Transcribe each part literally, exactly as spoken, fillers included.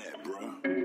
on that, bro.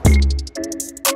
We'll be right back.